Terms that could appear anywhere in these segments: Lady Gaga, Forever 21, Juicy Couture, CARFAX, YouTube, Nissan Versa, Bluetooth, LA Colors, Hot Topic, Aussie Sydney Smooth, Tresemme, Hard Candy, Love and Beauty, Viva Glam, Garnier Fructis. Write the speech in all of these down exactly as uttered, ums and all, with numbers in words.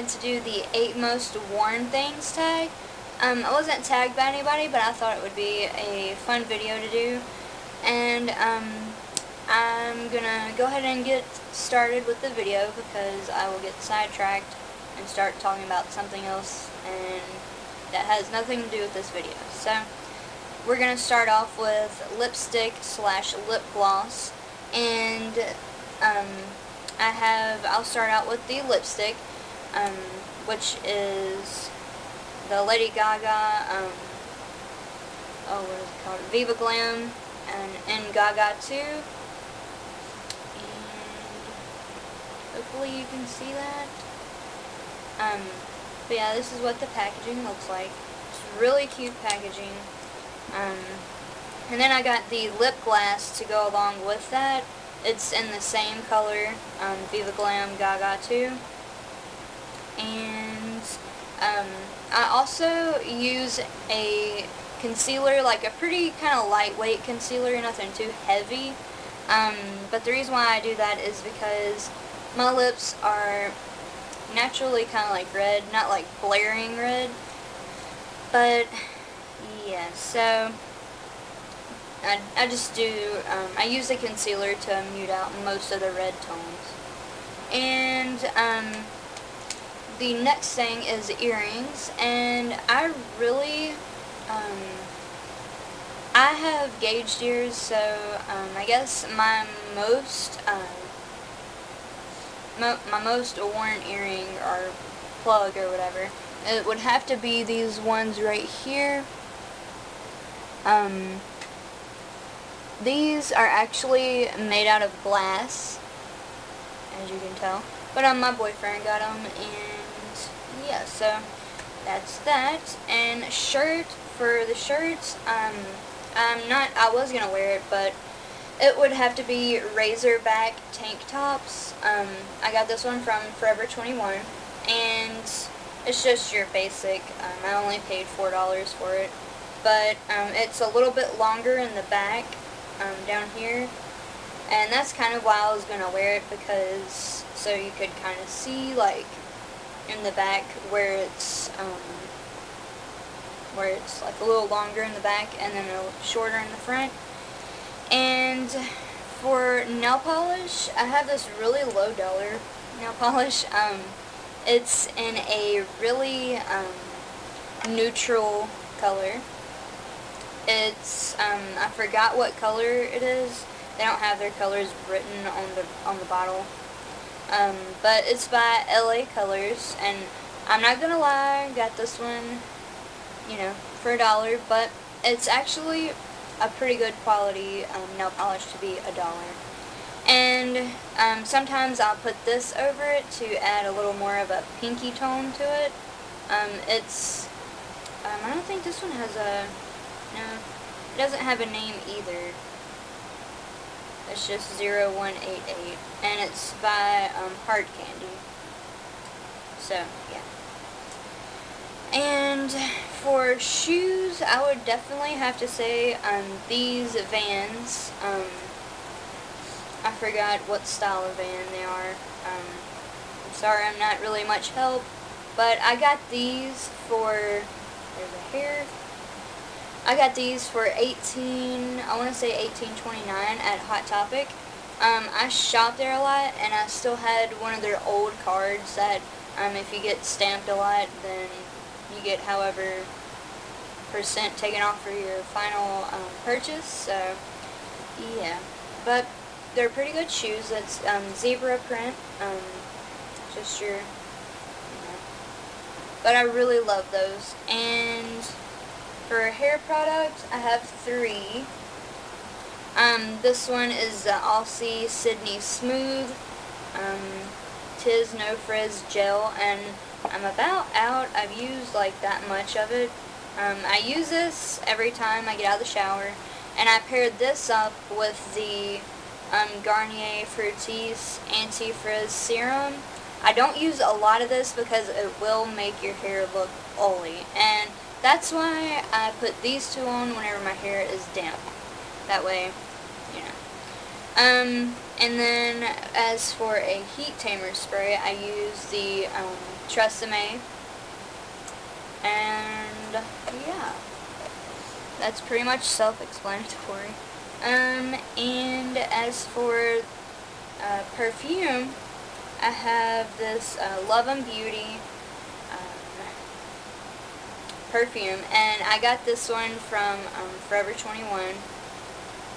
wanted to do the eight most worn things tag. Um, I wasn't tagged by anybody, but I thought it would be a fun video to do. And um, I'm gonna go ahead and get started with the video because I will get sidetracked and start talking about something else and that has nothing to do with this video. So we're gonna start off with lipstick slash lip gloss, and um, I have I'll start out with the lipstick, um, which is the Lady Gaga, um, oh what is it called, Viva Glam, and in Gaga two, and hopefully you can see that. Um, but yeah, this is what the packaging looks like. It's really cute packaging. Um, and then I got the lip glass to go along with that. It's in the same color, um, Viva Glam Gaga two. And um, I also use a concealer, like a pretty kind of lightweight concealer, nothing too heavy. Um, but the reason why I do that is because my lips are naturally kind of like red, not like blaring red, but yeah, so I, I just do, um, I use the concealer to mute out most of the red tones. And um, the next thing is earrings, and I really, um, I have gauged ears, so um, I guess my most, um, mo my most worn earring or plug or whatever, it would have to be these ones right here. Um, these are actually made out of glass, as you can tell, but um, my boyfriend got them, and yeah, so that's that. And shirt, for the shirts, um, I'm not, I was gonna wear it, but it would have to be Razorback tank tops. um, I got this one from Forever twenty-one, and it's just your basic, um, I only paid four dollars for it. But um, it's a little bit longer in the back, um, down here, and that's kind of why I was going to wear it, because so you could kind of see like in the back where it's um, where it's like a little longer in the back and then a little shorter in the front. And for nail polish, I have this really low dollar nail polish. Um, it's in a really um, neutral color. It's, um, I forgot what color it is. They don't have their colors written on the on the bottle. Um, but it's by L A Colors, and I'm not gonna lie, I got this one, you know, for a dollar, but it's actually a pretty good quality um, nail polish to be a dollar. And um, sometimes I'll put this over it to add a little more of a pinky tone to it. Um, it's, um, I don't think this one has a, no, it doesn't have a name either. It's just zero one eight eight, and it's by um, Hard Candy. So yeah. And for shoes, I would definitely have to say um, these Vans. Um, I forgot what style of Van they are. Um, I'm sorry, I'm not really much help, but I got these for. There's a hair. I got these for eighteen, I want to say eighteen twenty-nine at Hot Topic. Um, I shop there a lot, and I still had one of their old cards that um, if you get stamped a lot, then you get however percent taken off for your final um, purchase. So yeah, but they're pretty good shoes. It's um, zebra print, um, just your, you know. But I really love those. And for hair products, I have three. Um, this one is the Aussie Sydney Smooth um, Tiz No Frizz Gel, and I'm about out. I've used like that much of it. Um, I use this every time I get out of the shower, and I paired this up with the um, Garnier Fructis Anti-Frizz Serum. I don't use a lot of this because it will make your hair look oily, and that's why I put these two on whenever my hair is damp. That way, you know. Um, and then as for a heat tamer spray, I use the um, Tresemme. And yeah, that's pretty much self-explanatory. Um, and as for uh, perfume, I have this uh, Love and Beauty um, perfume, and I got this one from um, Forever twenty-one.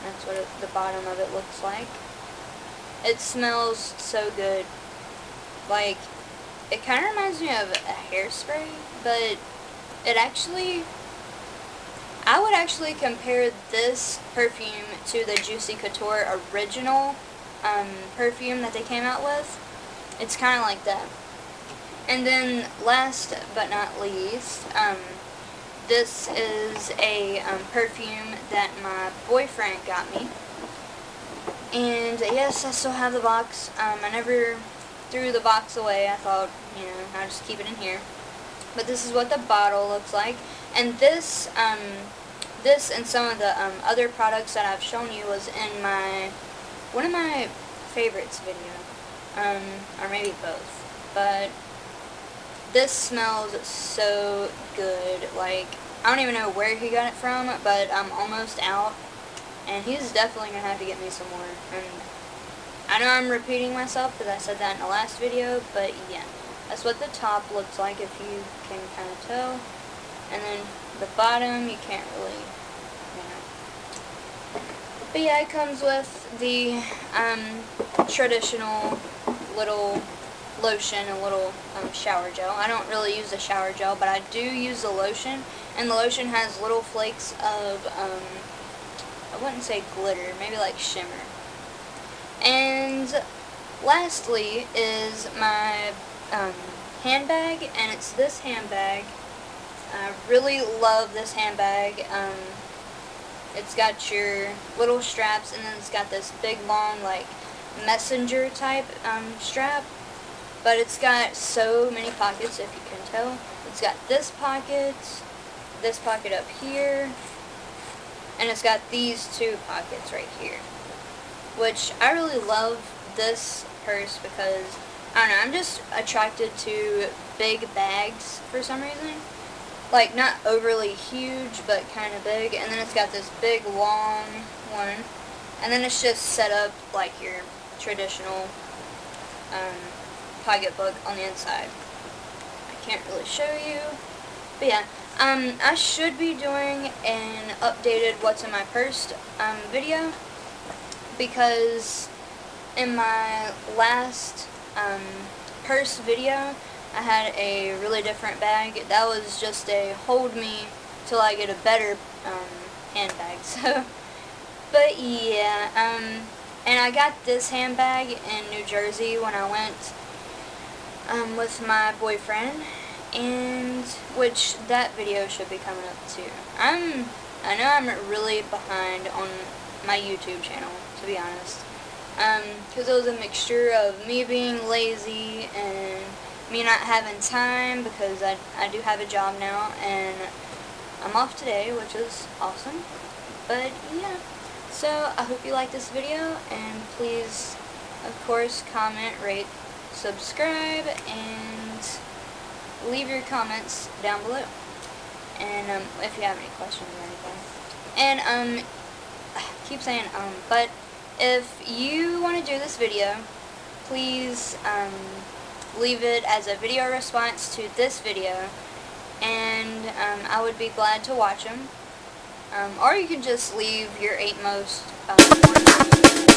That's what it, the bottom of it looks like. It smells so good. Like, it kind of reminds me of a hairspray, but it actually, I would actually compare this perfume to the Juicy Couture original um, perfume that they came out with. It's kind of like that. And then, last but not least, um, this is a um, perfume that my boyfriend got me. And yes, I still have the box. Um, I never threw the box away. I thought, you know, I'll just keep it in here. But this is what the bottle looks like. And this, um, this and some of the um, other products that I've shown you was in my, one of my favorites video. Um, or maybe both. But this smells so good. Like, I don't even know where he got it from, but I'm almost out. And he's definitely going to have to get me some more. And I know I'm repeating myself because I said that in the last video, but yeah. That's what the top looks like, if you can kind of tell. And then the bottom, you can't really, you know. But yeah, it comes with the um, traditional little lotion and little um, shower gel. I don't really use the shower gel, but I do use the lotion. And the lotion has little flakes of... Um, I wouldn't say glitter, maybe like shimmer. And lastly is my um, handbag, and it's this handbag. I really love this handbag. Um, it's got your little straps, and then it's got this big long like messenger type um, strap, but it's got so many pockets, if you can tell. It's got this pocket, this pocket up here, and it's got these two pockets right here, which I really love this purse because, I don't know, I'm just attracted to big bags for some reason. Like, not overly huge, but kind of big. And then it's got this big, long one. And then it's just set up like your traditional um, pocketbook on the inside. I can't really show you, but yeah. Um, I should be doing an updated what's in my purse um, video, because in my last um, purse video I had a really different bag. That was just a hold me till I get a better um, handbag. So, but yeah, um, and I got this handbag in New Jersey when I went um, with my boyfriend. And which that video should be coming up too. I'm I know I'm really behind on my YouTube channel, to be honest, um because it was a mixture of me being lazy and me not having time, because I, I do have a job now and I'm off today, which is awesome. But yeah, so I hope you like this video, and please, of course, comment, rate, subscribe, and leave your comments down below, and um, if you have any questions or anything. And um, I keep saying um, but if you want to do this video, please um, leave it as a video response to this video, and um, I would be glad to watch them. Um, or you can just leave your eight most. Um,